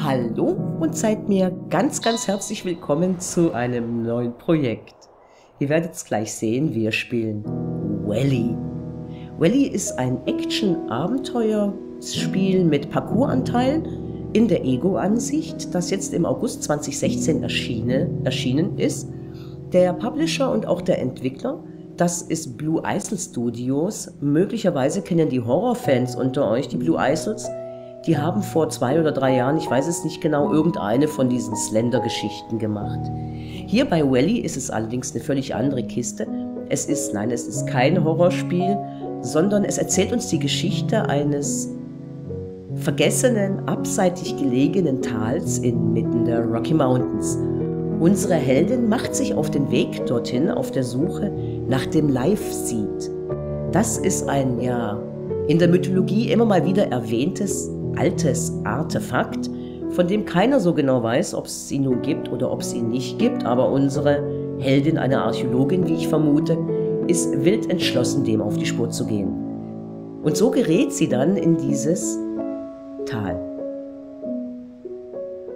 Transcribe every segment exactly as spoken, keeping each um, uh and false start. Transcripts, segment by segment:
Hallo und seid mir ganz, ganz herzlich willkommen zu einem neuen Projekt. Ihr werdet es gleich sehen, wir spielen Valley. Valley ist ein Action-Abenteuerspiel mit Parcours-Anteilen in der Ego-Ansicht, das jetzt im August zweitausendsechzehn erschienen, erschienen ist. Der Publisher und auch der Entwickler, das ist Blue Isle Studios. Möglicherweise kennen die Horrorfans unter euch die Blue Isles. Die haben vor zwei oder drei Jahren, ich weiß es nicht genau, irgendeine von diesen Slender-Geschichten gemacht. Hier bei Valley ist es allerdings eine völlig andere Kiste. Es ist, nein, es ist kein Horrorspiel, sondern es erzählt uns die Geschichte eines vergessenen, abseitig gelegenen Tals inmitten der Rocky Mountains. Unsere Heldin macht sich auf den Weg dorthin auf der Suche nach dem Life Seed. Das ist ein, ja, in der Mythologie immer mal wieder erwähntes altes Artefakt, von dem keiner so genau weiß, ob es ihn nun gibt oder ob es ihn nicht gibt, aber unsere Heldin, eine Archäologin, wie ich vermute, ist wild entschlossen, dem auf die Spur zu gehen. Und so gerät sie dann in dieses Tal.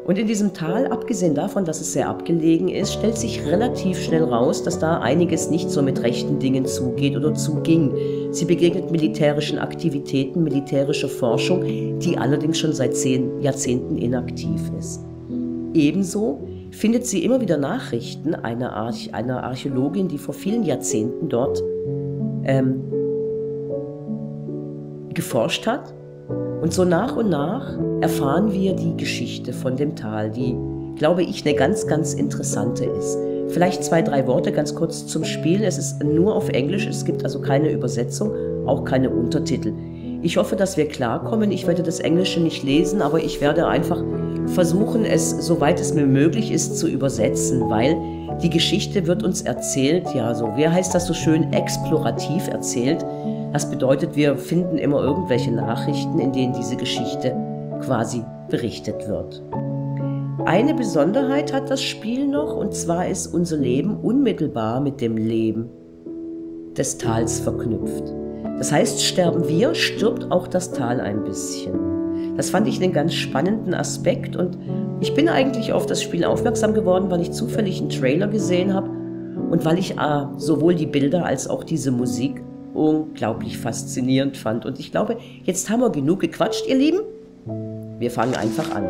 Und in diesem Tal, abgesehen davon, dass es sehr abgelegen ist, stellt sich relativ schnell raus, dass da einiges nicht so mit rechten Dingen zugeht oder zuging. Sie begegnet militärischen Aktivitäten, militärischer Forschung, die allerdings schon seit zehn Jahrzehnten inaktiv ist. Ebenso findet sie immer wieder Nachrichten einer, Arch einer Archäologin, die vor vielen Jahrzehnten dort ähm, geforscht hat. Und so nach und nach erfahren wir die Geschichte von dem Tal, die, glaube ich, eine ganz, ganz interessante ist. Vielleicht zwei, drei Worte ganz kurz zum Spiel. Es ist nur auf Englisch, es gibt also keine Übersetzung, auch keine Untertitel. Ich hoffe, dass wir klarkommen. Ich werde das Englische nicht lesen, aber ich werde einfach versuchen, es, soweit es mir möglich ist, zu übersetzen, weil die Geschichte wird uns erzählt, ja so, wie heißt das so schön, explorativ erzählt. Das bedeutet, wir finden immer irgendwelche Nachrichten, in denen diese Geschichte quasi berichtet wird. Eine Besonderheit hat das Spiel noch, und zwar ist unser Leben unmittelbar mit dem Leben des Tals verknüpft. Das heißt, sterben wir, stirbt auch das Tal ein bisschen. Das fand ich einen ganz spannenden Aspekt, und ich bin eigentlich auf das Spiel aufmerksam geworden, weil ich zufällig einen Trailer gesehen habe und weil ich äh, sowohl die Bilder als auch diese Musik unglaublich faszinierend fand. Und ich glaube, jetzt haben wir genug gequatscht, ihr Lieben. Wir fangen einfach an.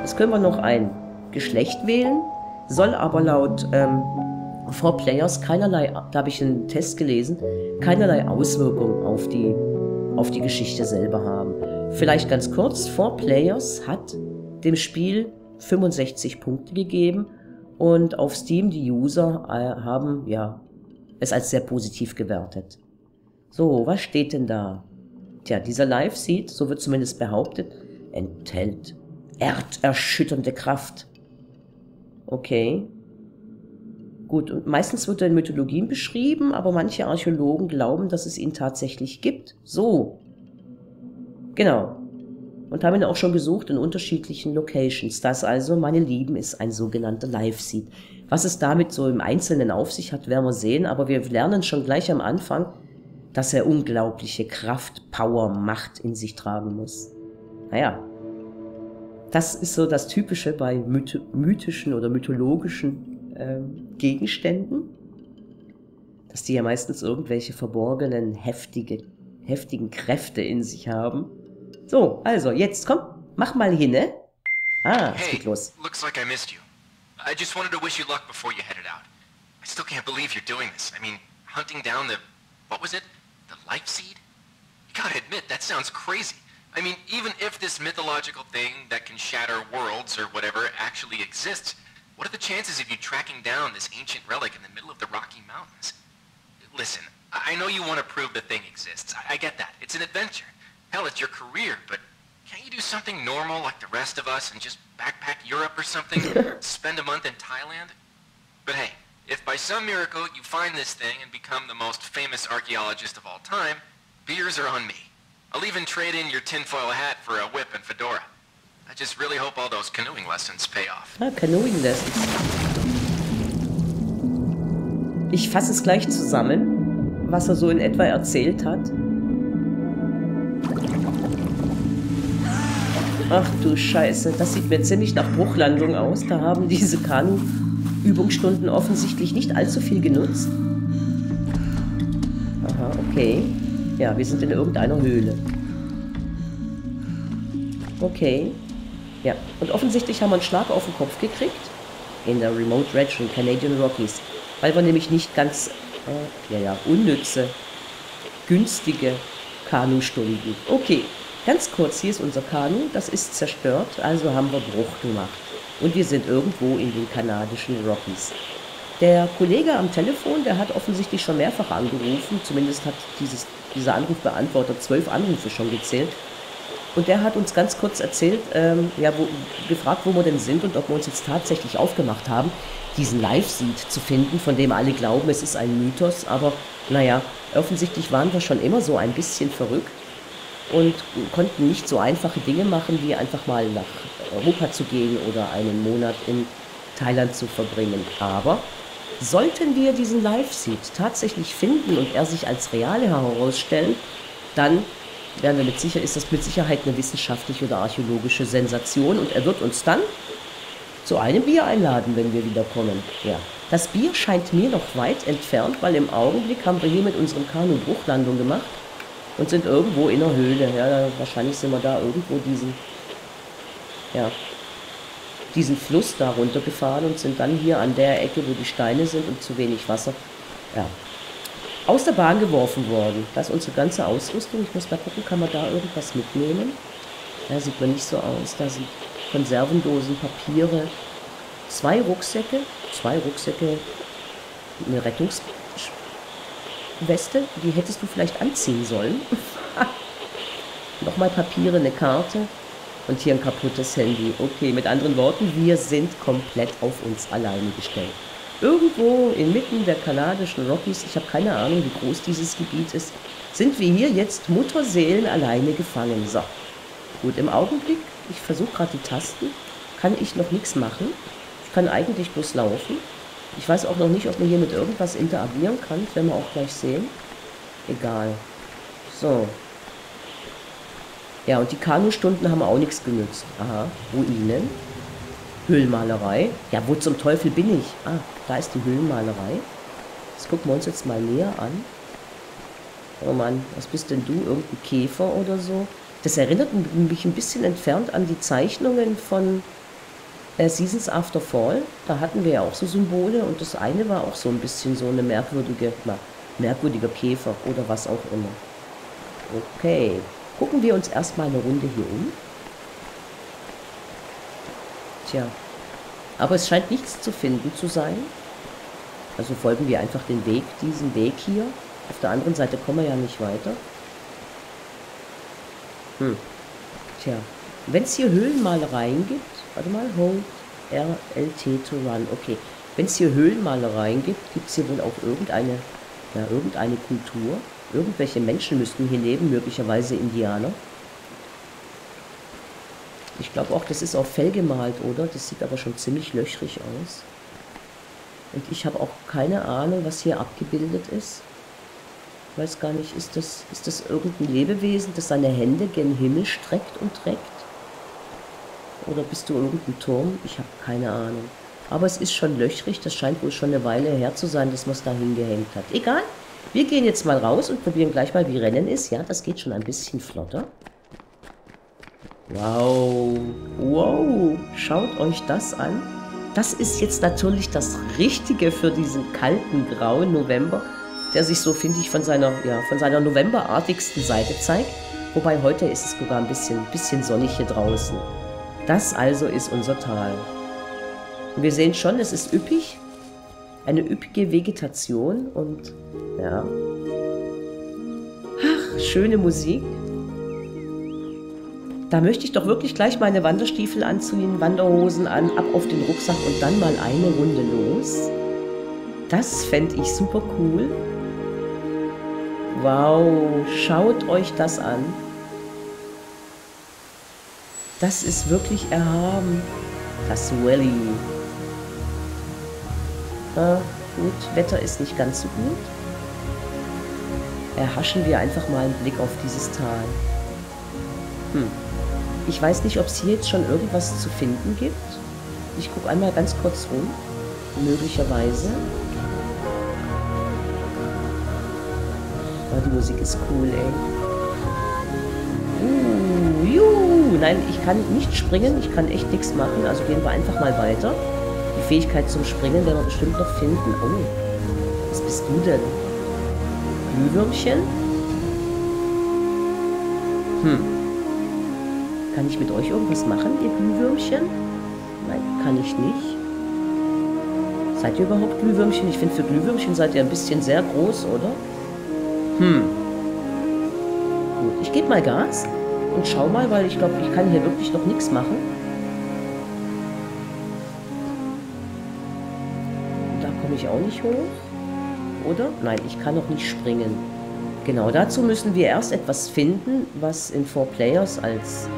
Jetzt können wir noch ein Geschlecht wählen, soll aber laut ähm, four Players keinerlei, da habe ich einen Test gelesen, keinerlei Auswirkungen auf die, auf die Geschichte selber haben. Vielleicht ganz kurz, four Players hat dem Spiel fünfundsechzig Punkte gegeben und auf Steam die User äh, haben ja, es als sehr positiv gewertet. So, was steht denn da? Tja, dieser Life Seed, so wird zumindest behauptet, enthält erderschütternde Kraft. Okay. Gut, und meistens wird er in Mythologien beschrieben, aber manche Archäologen glauben, dass es ihn tatsächlich gibt. So. Genau. Und haben ihn auch schon gesucht in unterschiedlichen Locations. Das also, meine Lieben, ist ein sogenannter Life Seed. Was es damit so im Einzelnen auf sich hat, werden wir sehen, aber wir lernen schon gleich am Anfang, dass er unglaubliche Kraft, Power, Macht in sich tragen muss. Naja, das ist so das Typische bei mythischen oder mythologischen äh, Gegenständen, dass die ja meistens irgendwelche verborgenen, heftige, heftigen Kräfte in sich haben. So, also, jetzt, komm, mach mal hin, ne? Ah, es geht los. Hey, looks like I missed you. I just wanted to wish you luck before you headed out. I still can't believe you're doing this. I mean, hunting down the... What was it? The Life Seed? You gotta admit, that sounds crazy. I mean, even if this mythological thing that can shatter worlds or whatever actually exists, what are the chances of you tracking down this ancient relic in the middle of the Rocky Mountains? Listen, I know you want to prove the thing exists. I, I get that. It's an adventure. Hell, it's your career, but can't you do something normal like the rest of us and just backpack Europe or something? Spend a month in Thailand? But hey, if by some miracle you find this thing and become the most famous archaeologist of all time, beers are on me. I'll even trade in your tinfoil hat for a whip and fedora. I just really hope all those canoeing lessons pay off. Ah, canoeing lessons. Ich fasse es gleich zusammen, was er so in etwa erzählt hat. Ach du Scheiße, das sieht mir ziemlich nach Bruchlandung aus. Da haben diese Kanu-Übungsstunden offensichtlich nicht allzu viel genutzt. Aha, okay. Ja, wir sind in irgendeiner Höhle. Okay. Ja, und offensichtlich haben wir einen Schlag auf den Kopf gekriegt. In der Remote Region, Canadian Rockies. Weil wir nämlich nicht ganz, äh, ja, ja, unnütze, günstige Kanustunden. Okay, ganz kurz, hier ist unser Kanu, das ist zerstört, also haben wir Bruch gemacht. Und wir sind irgendwo in den kanadischen Rockies. Der Kollege am Telefon, der hat offensichtlich schon mehrfach angerufen, zumindest hat dieses, dieser Anrufbeantworter zwölf Anrufe schon gezählt. Und der hat uns ganz kurz erzählt, ähm, ja, wo, gefragt, wo wir denn sind und ob wir uns jetzt tatsächlich aufgemacht haben, diesen Life Seed zu finden, von dem alle glauben, es ist ein Mythos. Aber naja, offensichtlich waren wir schon immer so ein bisschen verrückt und konnten nicht so einfache Dinge machen, wie einfach mal nach Europa zu gehen oder einen Monat in Thailand zu verbringen. Aber sollten wir diesen Life Seed tatsächlich finden und er sich als real herausstellen, dann... Werden wir mit sicher, ist das mit Sicherheit eine wissenschaftliche oder archäologische Sensation und er wird uns dann zu einem Bier einladen, wenn wir wiederkommen. Ja. Das Bier scheint mir noch weit entfernt, weil im Augenblick haben wir hier mit unserem Kanu Bruchlandung gemacht und sind irgendwo in der Höhle. Ja, wahrscheinlich sind wir da irgendwo diesen, ja, diesen Fluss da runtergefahren und sind dann hier an der Ecke, wo die Steine sind und zu wenig Wasser. Ja. Aus der Bahn geworfen worden. Das ist unsere ganze Ausrüstung. Ich muss mal gucken, kann man da irgendwas mitnehmen? Da sieht man nicht so aus. Da sind Konservendosen, Papiere, zwei Rucksäcke, zwei Rucksäcke, eine Rettungsweste. Die hättest du vielleicht anziehen sollen. Nochmal Papiere, eine Karte und hier ein kaputtes Handy. Okay, mit anderen Worten, wir sind komplett auf uns alleine gestellt. Irgendwo inmitten der kanadischen Rockies, ich habe keine Ahnung, wie groß dieses Gebiet ist, sind wir hier jetzt Mutterseelen alleine gefangen. So, gut, im Augenblick, ich versuche gerade die Tasten, kann ich noch nichts machen. Ich kann eigentlich bloß laufen. Ich weiß auch noch nicht, ob man hier mit irgendwas interagieren kann, das werden wir auch gleich sehen. Egal. So. Ja, und die Kanustunden haben auch nichts genützt. Aha, Ruinen. Höhlenmalerei. Ja, wo zum Teufel bin ich? Ah, da ist die Höhlenmalerei. Das gucken wir uns jetzt mal näher an. Oh Mann, was bist denn du? Irgendein Käfer oder so? Das erinnert mich ein bisschen entfernt an die Zeichnungen von äh, Seasons After Fall. Da hatten wir ja auch so Symbole und das eine war auch so ein bisschen so eine merkwürdige, na, merkwürdiger Käfer oder was auch immer. Okay, gucken wir uns erstmal eine Runde hier um. Tja, aber es scheint nichts zu finden zu sein. Also folgen wir einfach den Weg, diesen Weg hier. Auf der anderen Seite kommen wir ja nicht weiter. Hm. Tja, wenn es hier Höhlenmalereien gibt, warte mal, Hold R L T to run, okay. Wenn es hier Höhlenmalereien gibt, gibt es hier wohl auch irgendeine, ja, irgendeine Kultur. Irgendwelche Menschen müssten hier leben, möglicherweise Indianer. Ich glaube auch, das ist auf Fell gemalt, oder? Das sieht aber schon ziemlich löchrig aus. Und ich habe auch keine Ahnung, was hier abgebildet ist. Ich weiß gar nicht, ist das, ist das irgendein Lebewesen, das seine Hände gen Himmel streckt und trägt? Oder bist du irgendein Turm? Ich habe keine Ahnung. Aber es ist schon löchrig, das scheint wohl schon eine Weile her zu sein, dass man es da hingehängt hat. Egal, wir gehen jetzt mal raus und probieren gleich mal, wie Rennen ist. Ja, das geht schon ein bisschen flotter. Wow, wow, schaut euch das an. Das ist jetzt natürlich das Richtige für diesen kalten, grauen November, der sich so, finde ich, von seiner, ja, von seiner novemberartigsten Seite zeigt. Wobei heute ist es sogar ein bisschen, bisschen sonnig hier draußen. Das also ist unser Tal. Und wir sehen schon, es ist üppig, eine üppige Vegetation und ja, ach, schöne Musik. Da möchte ich doch wirklich gleich meine Wanderstiefel anziehen, Wanderhosen an, ab auf den Rucksack und dann mal eine Runde los. Das fände ich super cool. Wow, schaut euch das an. Das ist wirklich erhaben. Das Valley. Ah, gut, Wetter ist nicht ganz so gut. Erhaschen wir einfach mal einen Blick auf dieses Tal. Hm. Ich weiß nicht, ob es hier jetzt schon irgendwas zu finden gibt. Ich gucke einmal ganz kurz rum. Möglicherweise. Oh, die Musik ist cool, ey. Uh, juhu. Nein, ich kann nicht springen. Ich kann echt nichts machen. Also gehen wir einfach mal weiter. Die Fähigkeit zum Springen werden wir bestimmt noch finden. Oh, was bist du denn? Glühwürmchen? Hm. Kann ich mit euch irgendwas machen, ihr Glühwürmchen? Nein, kann ich nicht. Seid ihr überhaupt Glühwürmchen? Ich finde, für Glühwürmchen seid ihr ein bisschen sehr groß, oder? Hm. Gut, ich gebe mal Gas und schau mal, weil ich glaube, ich kann hier wirklich noch nichts machen. Da komme ich auch nicht hoch, oder? Nein, ich kann noch nicht springen. Genau, dazu müssen wir erst etwas finden, was in four Players als,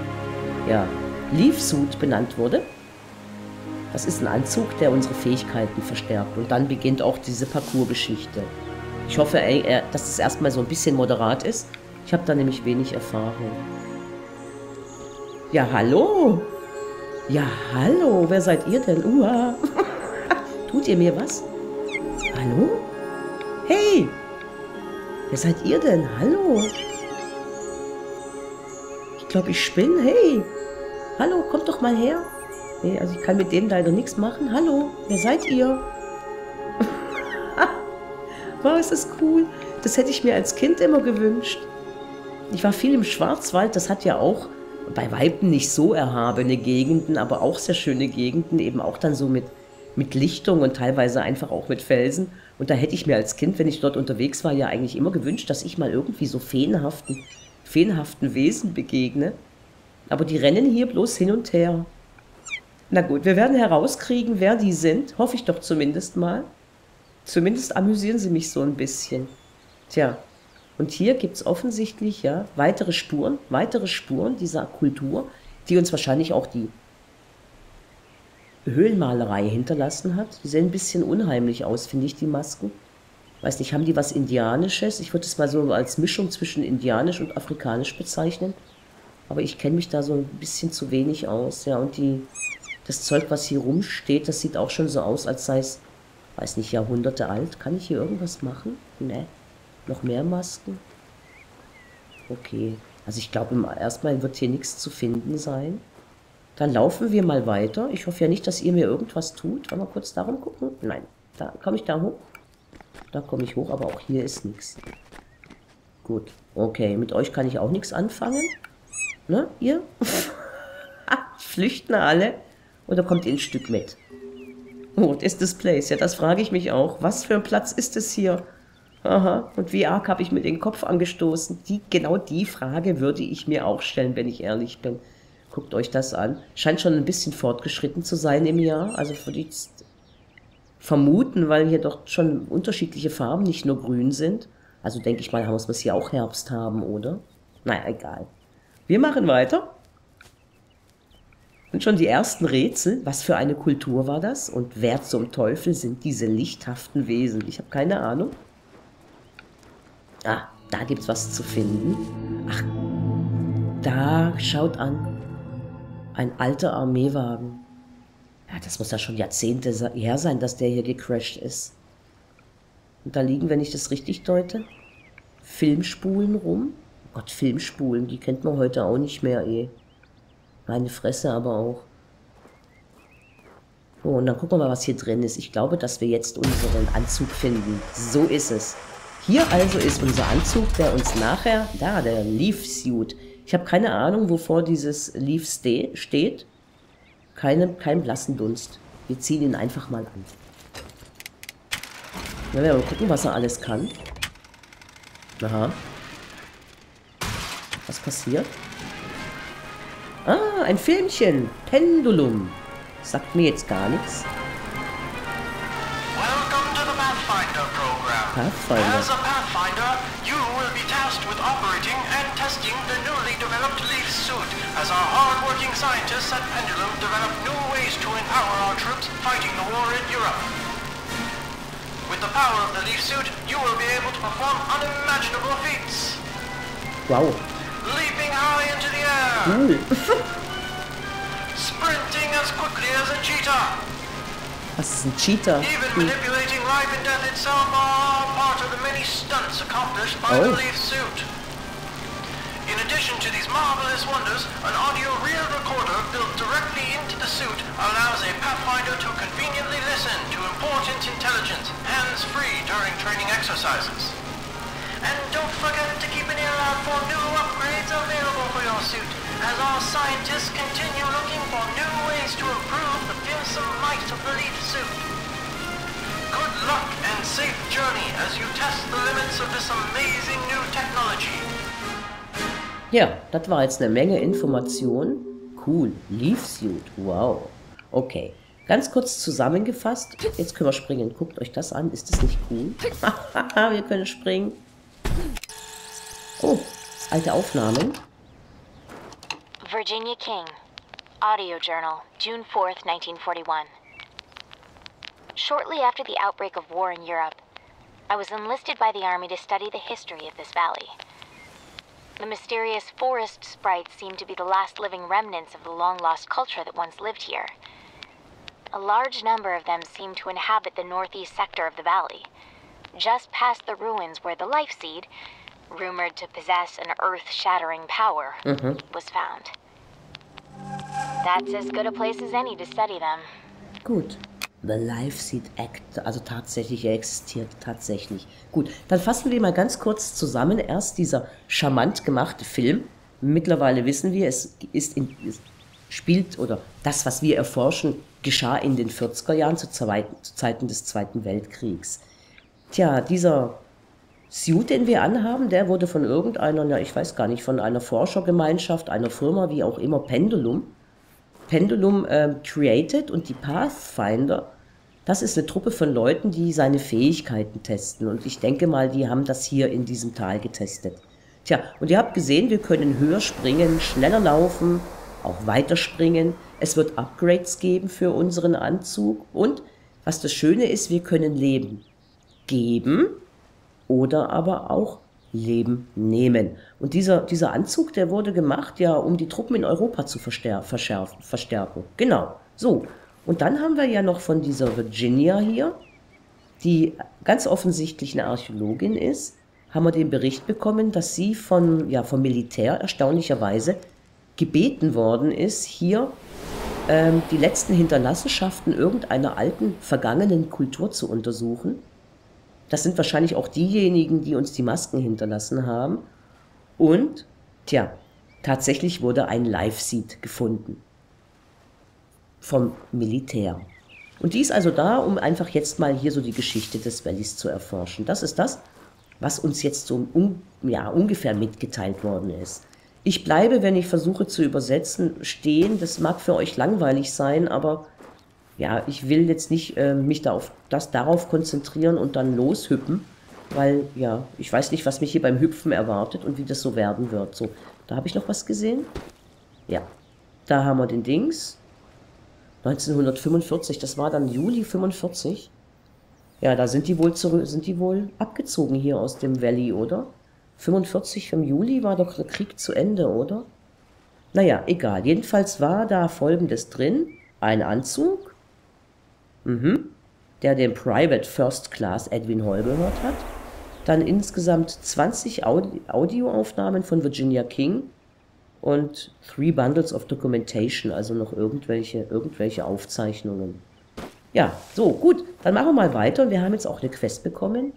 ja, L E A F. Suit benannt wurde. Das ist ein Anzug, der unsere Fähigkeiten verstärkt. Und dann beginnt auch diese Parcours-Geschichte. Ich hoffe, dass es erstmal so ein bisschen moderat ist. Ich habe da nämlich wenig Erfahrung. Ja, hallo! Ja, hallo! Wer seid ihr denn? Uah! Tut ihr mir was? Hallo? Hey! Wer seid ihr denn? Hallo? Ich glaube, ich spinne. Hey! Hallo, kommt doch mal her! Nee, also ich kann mit denen leider nichts machen. Hallo, wer seid ihr? Wow, es ist cool. Das hätte ich mir als Kind immer gewünscht. Ich war viel im Schwarzwald. Das hat ja auch bei Weitem nicht so erhabene Gegenden, aber auch sehr schöne Gegenden, eben auch dann so mit, mit Lichtung und teilweise einfach auch mit Felsen. Und da hätte ich mir als Kind, wenn ich dort unterwegs war, ja eigentlich immer gewünscht, dass ich mal irgendwie so feenhaften, feenhaften Wesen begegne. Aber die rennen hier bloß hin und her. Na gut, wir werden herauskriegen, wer die sind. Hoffe ich doch zumindest mal. Zumindest amüsieren sie mich so ein bisschen. Tja, und hier gibt es offensichtlich ja weitere Spuren, weitere Spuren dieser Kultur, die uns wahrscheinlich auch die Höhlenmalerei hinterlassen hat. Die sehen ein bisschen unheimlich aus, finde ich, die Masken. Weiß nicht, haben die was Indianisches? Ich würde es mal so als Mischung zwischen Indianisch und Afrikanisch bezeichnen. Aber ich kenne mich da so ein bisschen zu wenig aus. Ja, und die... Das Zeug, was hier rumsteht, das sieht auch schon so aus, als sei es, weiß nicht, Jahrhunderte alt. Kann ich hier irgendwas machen? Ne. Noch mehr Masken? Okay. Also ich glaube, erstmal wird hier nichts zu finden sein. Dann laufen wir mal weiter. Ich hoffe ja nicht, dass ihr mir irgendwas tut. Wollen wir kurz darum gucken? Nein. Da komme ich da hoch. Da komme ich hoch, aber auch hier ist nichts. Gut. Okay, mit euch kann ich auch nichts anfangen. Ne, ihr? Flüchten alle. Oder kommt ihr ein Stück mit? What is this place? Ja, das frage ich mich auch. Was für ein Platz ist es hier? Aha, und wie arg habe ich mir den Kopf angestoßen? Die, genau die Frage würde ich mir auch stellen, wenn ich ehrlich bin. Guckt euch das an. Scheint schon ein bisschen fortgeschritten zu sein im Jahr. Also würde ich vermuten, weil hier doch schon unterschiedliche Farben, nicht nur grün sind. Also denke ich mal, muss man es hier auch Herbst haben, oder? Naja, egal. Wir machen weiter. Und schon die ersten Rätsel, was für eine Kultur war das und wer zum Teufel sind diese lichthaften Wesen? Ich habe keine Ahnung. Ah, da gibt's was zu finden. Ach, da, schaut an. Ein alter Armeewagen. Ja, das muss ja schon Jahrzehnte her sein, dass der hier gecrashed ist. Und da liegen, wenn ich das richtig deute, Filmspulen rum. Oh Gott, Filmspulen, die kennt man heute auch nicht mehr, eh. Meine Fresse aber auch. So, und dann gucken wir mal, was hier drin ist. Ich glaube, dass wir jetzt unseren Anzug finden. So ist es. Hier also ist unser Anzug, der uns nachher... Da, der L E A F. Suit. Ich habe keine Ahnung, wovor dieses L E A F. steht. Keine, kein blassen Dunst. Wir ziehen ihn einfach mal an. Dann werden wir mal gucken, was er alles kann. Aha. Was passiert? Ah, ein Filmchen. Pendulum. Sagt mir jetzt gar nichts. Welcome to the Pathfinder program. Pathfinder. As a Pathfinder, you will be tasked with operating and testing the newly developed L E A F. Suit as our hard-working scientists at Pendulum develop new ways to empower our troops fighting the war in Europe. With the power of the L E A F. Suit, you will be able to perform unimaginable feats. Wow. leaping high into the air. Sprinting as quickly as a cheetah. Was ist ein Cheetah? Even manipulating life and death itself are part of the many stunts accomplished by oh. the L E A F. Suit. In addition to these marvelous wonders, an audio reel recorder built directly into the suit allows a Pathfinder to conveniently listen to important intelligence, hands-free during training exercises. And don't forget to keep an ear out for new upgrades available for your suit, as our scientists continue looking for new ways to improve the fearsome might of the L E A F. Suit. Good luck and safe journey as you test the limits of this amazing new technology. Ja, das war jetzt eine Menge Information. Cool, L E A F. Suit, wow. Okay, ganz kurz zusammengefasst. Jetzt können wir springen. Guckt euch das an, ist das nicht cool? Wir können springen. Oh, alte Aufnahmen. Virginia King, Audio Journal, June fourth, nineteen forty-one. Shortly after the outbreak of war in Europe, I was enlisted by the army to study the history of this valley. The mysterious forest sprites seem to be the last living remnants of the long-lost culture that once lived here. A large number of them seem to inhabit the northeast sector of the valley, just past the ruins where the Life Seed, rumored to possess an earth-shattering power, mm-hmm. was found. That's as good a place as any to study them. Gut. The Life Seed Act, also tatsächlich, er existiert tatsächlich. Gut, dann fassen wir mal ganz kurz zusammen. Erst dieser charmant gemachte Film. Mittlerweile wissen wir, es ist in, es spielt, oder das, was wir erforschen, geschah in den vierziger Jahren zu, zweiten, zu Zeiten des Zweiten Weltkriegs. Tja, dieser Suit, den wir anhaben, der wurde von irgendeiner, ja, ich weiß gar nicht, von einer Forschergemeinschaft, einer Firma, wie auch immer, Pendulum, Pendulum äh, created, und die Pathfinder, das ist eine Truppe von Leuten, die seine Fähigkeiten testen, und ich denke mal, die haben das hier in diesem Tal getestet. Tja, und ihr habt gesehen, wir können höher springen, schneller laufen, auch weiter springen, es wird Upgrades geben für unseren Anzug, und was das Schöne ist, wir können Leben geben oder aber auch Leben nehmen. Und dieser, dieser Anzug, der wurde gemacht, ja, um die Truppen in Europa zu verstärken, verstärken. Genau, so. Und dann haben wir ja noch von dieser Virginia hier, die ganz offensichtlich eine Archäologin ist, haben wir den Bericht bekommen, dass sie von, ja, vom Militär erstaunlicherweise gebeten worden ist, hier ähm, die letzten Hinterlassenschaften irgendeiner alten, vergangenen Kultur zu untersuchen. Das sind wahrscheinlich auch diejenigen, die uns die Masken hinterlassen haben. Und, tja, tatsächlich wurde ein Life Seed gefunden. Vom Militär. Und die ist also da, um einfach jetzt mal hier so die Geschichte des Valleys zu erforschen. Das ist das, was uns jetzt so um, ja, ungefähr mitgeteilt worden ist. Ich bleibe, wenn ich versuche zu übersetzen, stehen. Das mag für euch langweilig sein, aber... ja, ich will jetzt nicht äh, mich da auf das, darauf konzentrieren und dann loshüppen, weil, ja, ich weiß nicht, was mich hier beim Hüpfen erwartet und wie das so werden wird. So, da habe ich noch was gesehen. Ja, da haben wir den Dings. neunzehnhundertfünfundvierzig, das war dann Juli fünfundvierzig. Ja, da sind die wohl zurück, sind die wohl abgezogen hier aus dem Valley, oder? fünfundvierzig im Juli war doch der Krieg zu Ende, oder? Naja, egal. Jedenfalls war da Folgendes drin. Ein Anzug. Mhm. Der dem Private First Class Edwin Hall gehört hat. Dann insgesamt zwanzig Audi Audioaufnahmen von Virginia King und three Bundles of Documentation, also noch irgendwelche, irgendwelche Aufzeichnungen. Ja, so, gut, dann machen wir mal weiter, und wir haben jetzt auch eine Quest bekommen.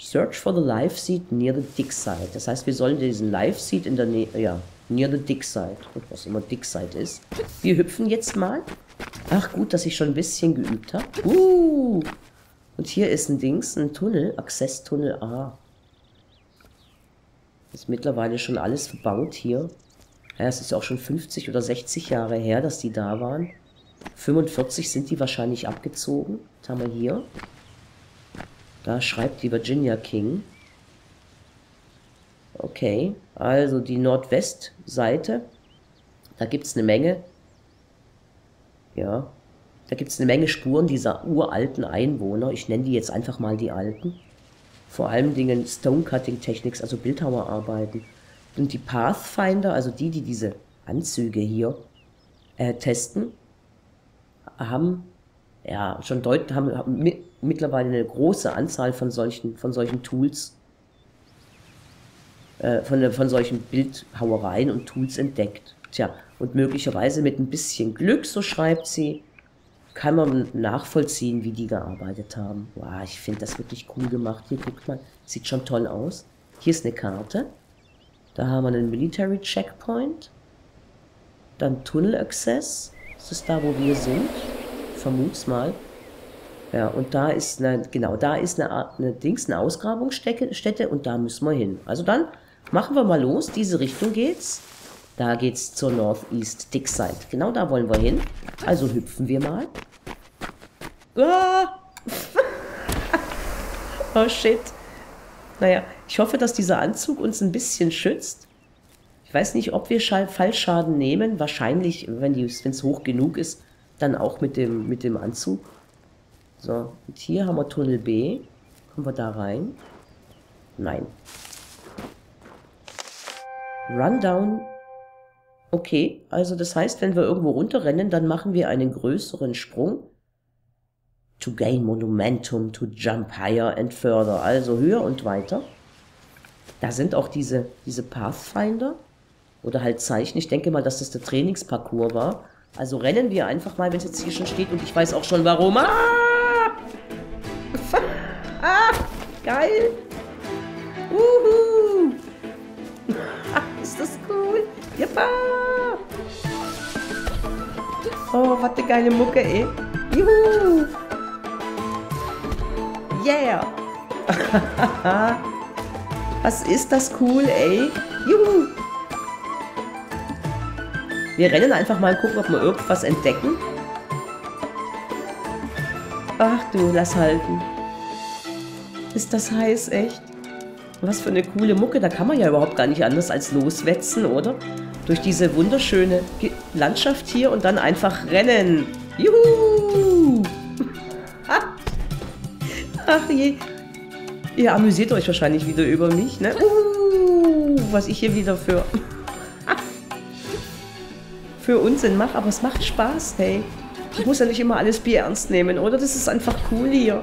Search for the Life Seed near the Dig Site. Das heißt, wir sollen diesen Life Seed in der Nähe, ja, near the Dig Site, und was immer Dig Site ist. Wir hüpfen jetzt mal. Ach, gut, dass ich schon ein bisschen geübt habe. Uh, und hier ist ein Dings, ein Tunnel, Access-Tunnel A. Ist mittlerweile schon alles verbaut hier. Ja, es ist auch schon fünfzig oder sechzig Jahre her, dass die da waren. fünfundvierzig sind die wahrscheinlich abgezogen. Das haben wir hier. Da schreibt die Virginia King. Okay, also die Nordwestseite. Da gibt es eine Menge... ja, da gibt es eine Menge Spuren dieser uralten Einwohner. Ich nenne die jetzt einfach mal die Alten. Vor allem Dingen Stonecutting-Techniks, also Bildhauerarbeiten. Und die Pathfinder, also die, die diese Anzüge hier äh, testen, haben ja schon deut haben, haben mi mittlerweile eine große Anzahl von solchen von solchen Tools, äh, von von solchen Bildhauereien und Tools entdeckt. Tja, und möglicherweise mit ein bisschen Glück, so schreibt sie, kann man nachvollziehen, wie die gearbeitet haben. Wow, ich finde das wirklich cool gemacht. Hier, guckt mal, sieht schon toll aus. Hier ist eine Karte. Da haben wir einen Military Checkpoint. Dann Tunnel Access. Das ist da, wo wir sind. Vermut's mal. Ja, und da ist eine, genau, da ist eine Art, eine Dings, eine Ausgrabungsstätte und da müssen wir hin. Also dann machen wir mal los. Diese Richtung geht's. Da geht's zur Northeast Dickside. Genau da wollen wir hin. Also hüpfen wir mal. Ah! Oh shit. Naja, ich hoffe, dass dieser Anzug uns ein bisschen schützt. Ich weiß nicht, ob wir Fallschaden nehmen. Wahrscheinlich, wenn es hoch genug ist, dann auch mit dem, mit dem Anzug. So, und hier haben wir Tunnel B. Kommen wir da rein? Nein. Rundown. Okay, also das heißt, wenn wir irgendwo runterrennen, dann machen wir einen größeren Sprung. To gain momentum, to jump higher and further. Also höher und weiter. Da sind auch diese, diese Pathfinder oder halt Zeichen. Ich denke mal, dass das der Trainingsparcours war. Also rennen wir einfach mal, wenn es jetzt hier schon steht. Und ich weiß auch schon, warum. Ah! Ah! Geil! Uhu! Ist das cool? Jeppa! Oh, was eine geile Mucke, ey. Juhu! Yeah! Was ist das cool, ey? Juhu! Wir rennen einfach mal und gucken, ob wir irgendwas entdecken. Ach du, lass halten. Ist das heiß, echt? Was für eine coole Mucke. Da kann man ja überhaupt gar nicht anders als loswetzen, oder? Durch diese wunderschöne Landschaft hier und dann einfach rennen. Juhu! Ach je. Ihr amüsiert euch wahrscheinlich wieder über mich, ne? Uh, was ich hier wieder für, für Unsinn mache. Aber es macht Spaß, hey. Ich muss ja nicht immer alles Bier ernst nehmen, oder? Das ist einfach cool hier.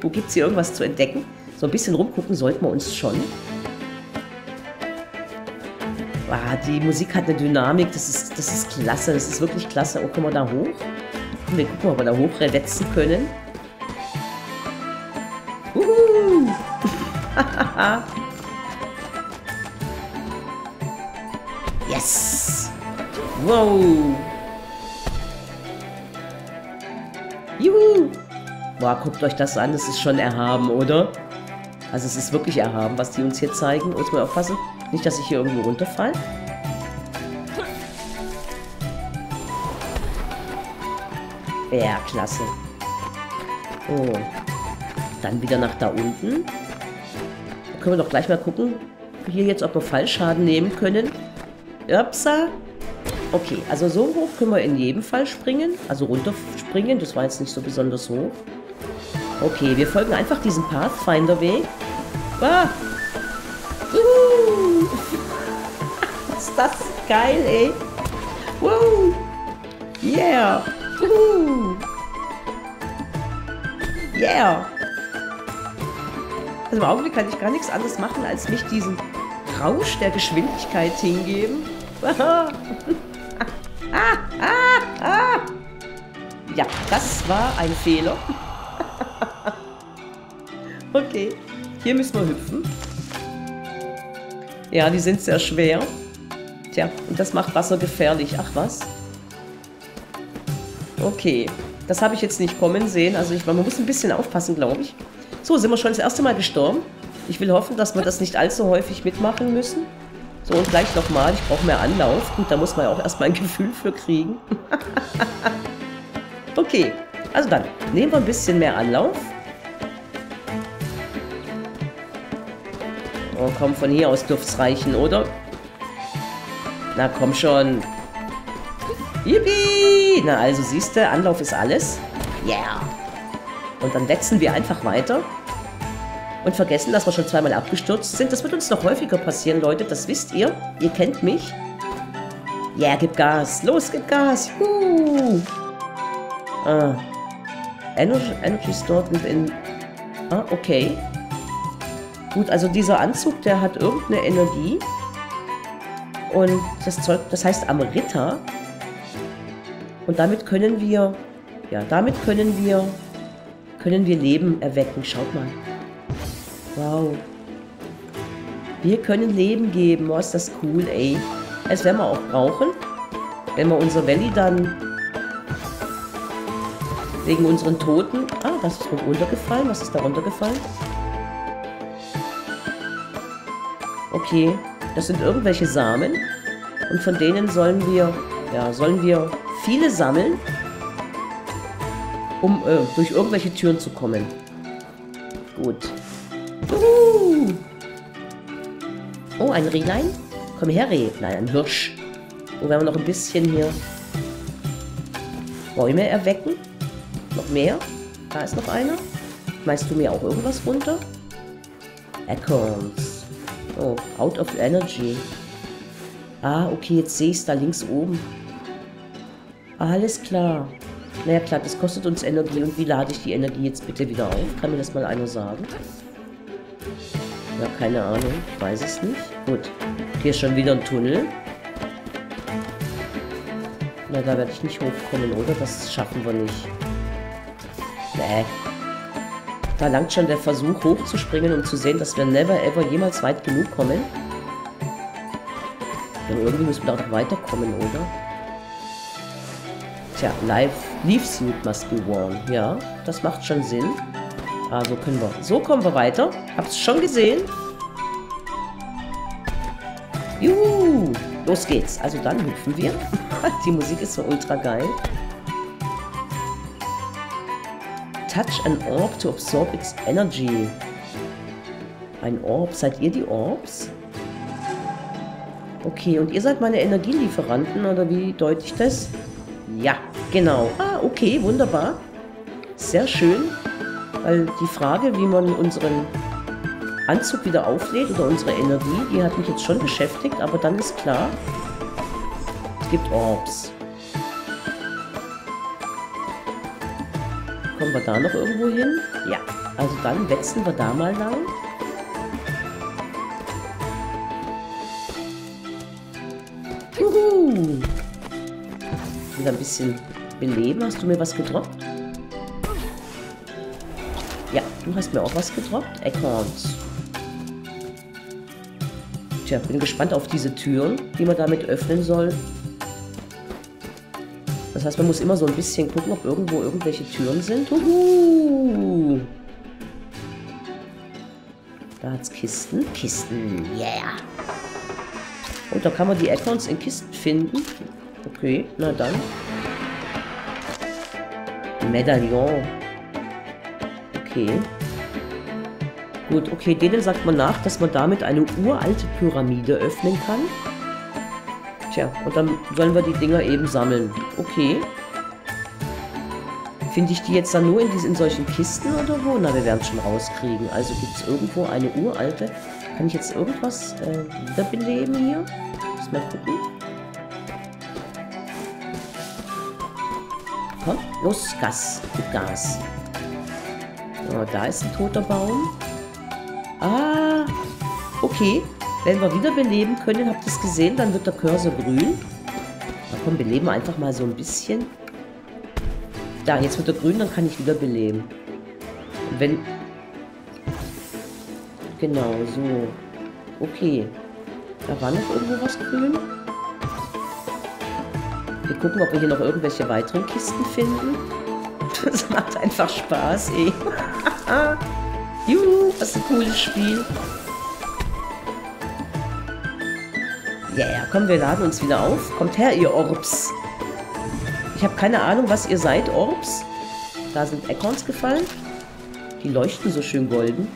Wo gibt es hier irgendwas zu entdecken? So ein bisschen rumgucken sollten wir uns schon. Ah, die Musik hat eine Dynamik, das ist, das ist klasse, das ist wirklich klasse. Oh, können wir da hoch? Wir gucken, ob wir da hoch redetzen können. Uhu! Yes! Wow! Juhu! Boah, guckt euch das an, das ist schon erhaben, oder? Also es ist wirklich erhaben, was die uns hier zeigen. Muss man aufpassen. Nicht, dass ich hier irgendwo runterfalle. Ja, klasse. Oh. Dann wieder nach da unten. Da können wir doch gleich mal gucken. Hier jetzt, ob wir Fallschaden nehmen können. Upsa. Okay, also so hoch können wir in jedem Fall springen. Also runterspringen. Das war jetzt nicht so besonders hoch. Okay, wir folgen einfach diesem Pathfinder-Weg. Ah! Uhu. Was ist das? Geil, ey! Wow! Yeah! Uhu. Yeah! Also im Augenblick kann ich gar nichts anderes machen, als mich diesem Rausch der Geschwindigkeit hingeben. ah, ah, ah. Ja, das war ein Fehler. Okay, hier müssen wir hüpfen. Ja, die sind sehr schwer. Tja, und das macht Wasser gefährlich. Ach was. Okay, das habe ich jetzt nicht kommen sehen. Also ich, man muss ein bisschen aufpassen, glaube ich. So, sind wir schon das erste Mal gestorben. Ich will hoffen, dass wir das nicht allzu häufig mitmachen müssen. So, und gleich nochmal. Ich brauche mehr Anlauf. Gut, da muss man ja auch erstmal ein Gefühl für kriegen. Okay, also dann nehmen wir ein bisschen mehr Anlauf. Oh, komm, von hier aus dürfte es reichen, oder? Na, komm schon. Yippie! Na, also siehst du, Anlauf ist alles. Yeah! Und dann wetzen wir einfach weiter. und vergessen, dass wir schon zweimal abgestürzt sind. Das wird uns noch häufiger passieren, Leute. Das wisst ihr. Ihr kennt mich. Ja, yeah, gib Gas. Los, gib Gas. Uh. Ah. Energy, energy stored within... Ah, okay. Gut, also dieser Anzug, der hat irgendeine Energie. Und das Zeug, das heißt Amrita. Und damit können wir... Ja, damit können wir... Können wir Leben erwecken. Schaut mal. Wow. Wir können Leben geben. Oh, ist das cool, ey. Das werden wir auch brauchen. Wenn wir unser Valley dann... Wegen unseren Toten... Ah, was ist runtergefallen? Was ist da runtergefallen? Okay. Das sind irgendwelche Samen. Und von denen sollen wir... Ja, sollen wir viele sammeln, um äh, durch irgendwelche Türen zu kommen. Gut. Uhu. Oh, ein Rehlein? Komm her, Rehlein, ein Hirsch. Oh, werden wir noch ein bisschen hier Bäume erwecken. Noch mehr. Da ist noch einer. Meinst du mir auch irgendwas runter? Acorns. Oh, out of energy. Ah, okay, jetzt sehe ich es da links oben. Alles klar. Naja klar, das kostet uns Energie. Und wie lade ich die Energie jetzt bitte wieder auf? Kann mir das mal einer sagen? Ja, keine Ahnung. Ich weiß es nicht. Gut. Hier ist schon wieder ein Tunnel. Na, da werde ich nicht hochkommen, oder? Das schaffen wir nicht. Nee. Da langt schon der Versuch, hochzuspringen, um zu sehen, dass wir never ever jemals weit genug kommen. Denn irgendwie müssen wir da noch weiterkommen, oder? Tja, L E A F. Suit must be worn. Ja, das macht schon Sinn. Also können wir. So kommen wir weiter. Habt's schon gesehen. Juhu! Los geht's. Also dann hüpfen wir. Die Musik ist so ultra geil. Touch an orb to absorb its energy. Ein Orb. Seid ihr die Orbs? Okay, und ihr seid meine Energielieferanten, oder wie deute ich das? Ja, genau. Ah, okay, wunderbar. Sehr schön. Weil die Frage, wie man unseren Anzug wieder auflädt oder unsere Energie, die hat mich jetzt schon beschäftigt, aber dann ist klar, es gibt Orbs. Kommen wir da noch irgendwo hin? Ja. Also dann wechseln wir da mal lang. Juhu! Ein bisschen beleben. Hast du mir was gedroppt? Ja, du hast mir auch was gedroppt. Acorns. Tja, bin gespannt auf diese Türen, die man damit öffnen soll. Das heißt, man muss immer so ein bisschen gucken, ob irgendwo irgendwelche Türen sind. Uhu. Da hat's Kisten. Kisten. Yeah. Und da kann man die Acorns in Kisten finden. Okay, na dann. Medaillon. Okay. Gut, okay, denen sagt man nach, dass man damit eine uralte Pyramide öffnen kann. Tja, und dann sollen wir die Dinger eben sammeln. Okay. Finde ich die jetzt dann nur in, diesen, in solchen Kisten oder wo? Na, wir werden es schon rauskriegen. Also gibt es irgendwo eine uralte... Kann ich jetzt irgendwas äh, wiederbeleben hier? Muss mal gucken. Los, Gas, gib Gas. Oh, da ist ein toter Baum. Ah, okay. Wenn wir wiederbeleben können, habt ihr es gesehen, dann wird der Cursor grün. Na komm, beleben wir einfach mal so ein bisschen. Da, jetzt wird er grün, dann kann ich wiederbeleben. Und wenn... Genau, so. Okay. Da war noch irgendwo was grün. Wir gucken, ob wir hier noch irgendwelche weiteren Kisten finden. Das macht einfach Spaß, ey. Juhu, das ist ein cooles Spiel. Ja, yeah, komm, wir laden uns wieder auf. Kommt her, ihr Orbs. Ich habe keine Ahnung, was ihr seid, Orbs. Da sind Acorns gefallen. Die leuchten so schön golden.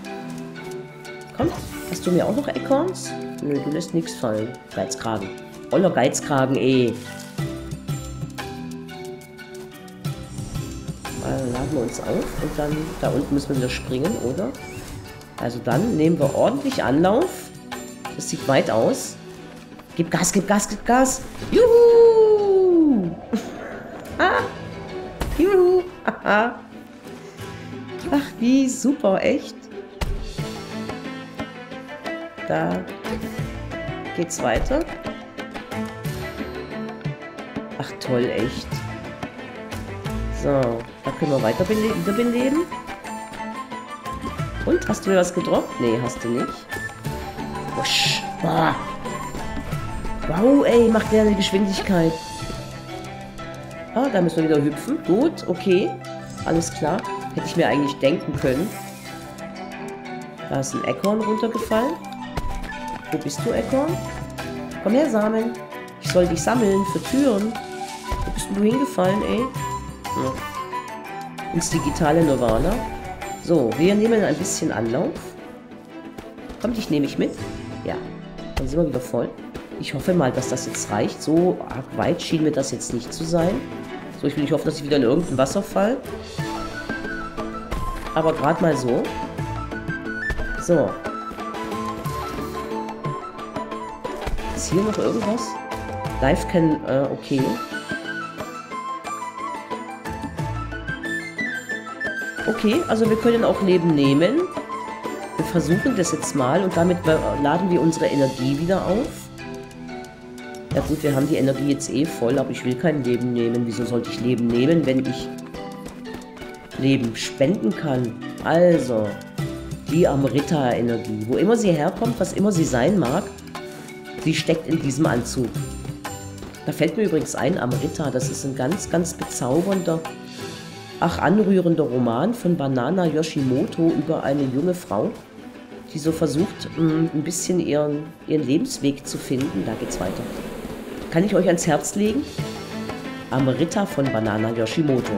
Komm, hast du mir auch noch Acorns? Nö, du lässt nichts fallen. Geizkragen. Oller Geizkragen, ey. Laden wir uns auf und dann da unten müssen wir wieder springen, oder? Also dann nehmen wir ordentlich Anlauf. Das sieht weit aus. Gib Gas, gib Gas, gib Gas. Juhu! Ah! Juhu! Ach, wie super, echt. Da geht's weiter. Ach toll, echt. So, da können wir weiter beleben. Und, hast du mir was gedroppt? Nee, hast du nicht. Wusch. Ah. Wow, ey, macht der eine Geschwindigkeit. Ah, da müssen wir wieder hüpfen. Gut, okay. Alles klar. Hätte ich mir eigentlich denken können. Da ist ein Eckhorn runtergefallen. Wo bist du, Eckhorn? Komm her, Samen. Ich soll dich sammeln für Türen. Wo bist du hingefallen, ey? Hm. Ins digitale Nirvana. So, wir nehmen ein bisschen Anlauf. Komm, dich nehme ich mit. Ja, dann sind wir wieder voll. Ich hoffe mal, dass das jetzt reicht. So arg weit schien mir das jetzt nicht zu sein. So, ich will nicht hoffen, dass ich wieder in irgendein Wasser falle. Aber gerade mal so. So. Ist hier noch irgendwas? Live can... Äh, okay. Okay, also wir können auch Leben nehmen. Wir versuchen das jetzt mal und damit laden wir unsere Energie wieder auf. Ja gut, wir haben die Energie jetzt eh voll, aber ich will kein Leben nehmen. Wieso sollte ich Leben nehmen, wenn ich Leben spenden kann? Also, die Amrita-Energie. Wo immer sie herkommt, was immer sie sein mag, sie steckt in diesem Anzug. Da fällt mir übrigens ein, Amrita, das ist ein ganz, ganz bezaubernder... Ach, anrührender Roman von Banana Yoshimoto über eine junge Frau, die so versucht, ein bisschen ihren, ihren Lebensweg zu finden. Da geht's weiter. Kann ich euch ans Herz legen? Amrita von Banana Yoshimoto.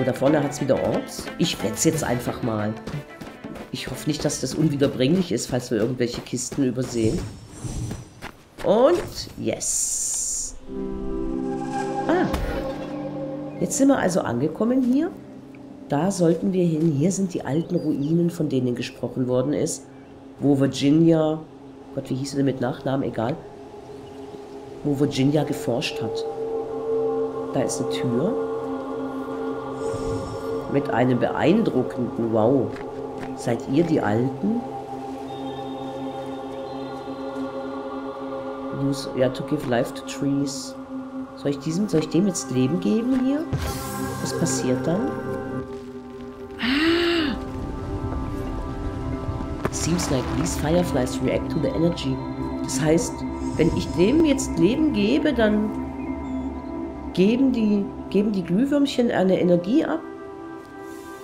Oh, da vorne hat's wieder Orks. Ich wetz jetzt einfach mal. Ich hoffe nicht, dass das unwiederbringlich ist, falls wir irgendwelche Kisten übersehen. Und yes. Ah. Jetzt sind wir also angekommen hier. Da sollten wir hin. Hier sind die alten Ruinen, von denen gesprochen worden ist. Wo Virginia... Gott, wie hieß sie denn mit Nachnamen? Egal. Wo Virginia geforscht hat. Da ist eine Tür. Mit einem beeindruckenden Wow. Seid ihr die Alten? Use, yeah, to give life to trees. Soll ich, diesem, soll ich dem jetzt Leben geben hier? Was passiert dann? Ah! Seems like these fireflies react to the energy. Das heißt, wenn ich dem jetzt Leben gebe, dann geben die, geben die Glühwürmchen eine Energie ab.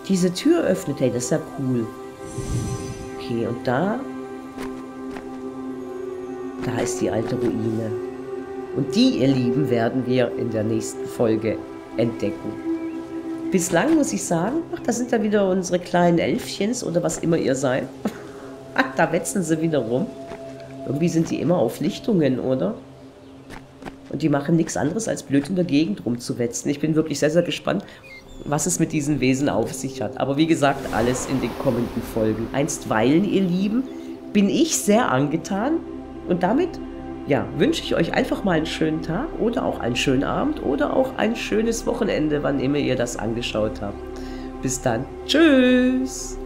Diese Tür öffnet, hey, das ist ja cool. Okay, und da... Da ist die alte Ruine. Und die, ihr Lieben, werden wir in der nächsten Folge entdecken. Bislang muss ich sagen, ach, da sind ja wieder unsere kleinen Elfchens oder was immer ihr seid. Ach, da wetzen sie wieder rum. Irgendwie sind die immer auf Lichtungen, oder? Und die machen nichts anderes, als blöd in der Gegend rumzuwetzen. Ich bin wirklich sehr, sehr gespannt, was es mit diesen Wesen auf sich hat. Aber wie gesagt, alles in den kommenden Folgen. Einstweilen, ihr Lieben, bin ich sehr angetan. Und damit... Ja, wünsche ich euch einfach mal einen schönen Tag oder auch einen schönen Abend oder auch ein schönes Wochenende, wann immer ihr das angeschaut habt. Bis dann. Tschüss!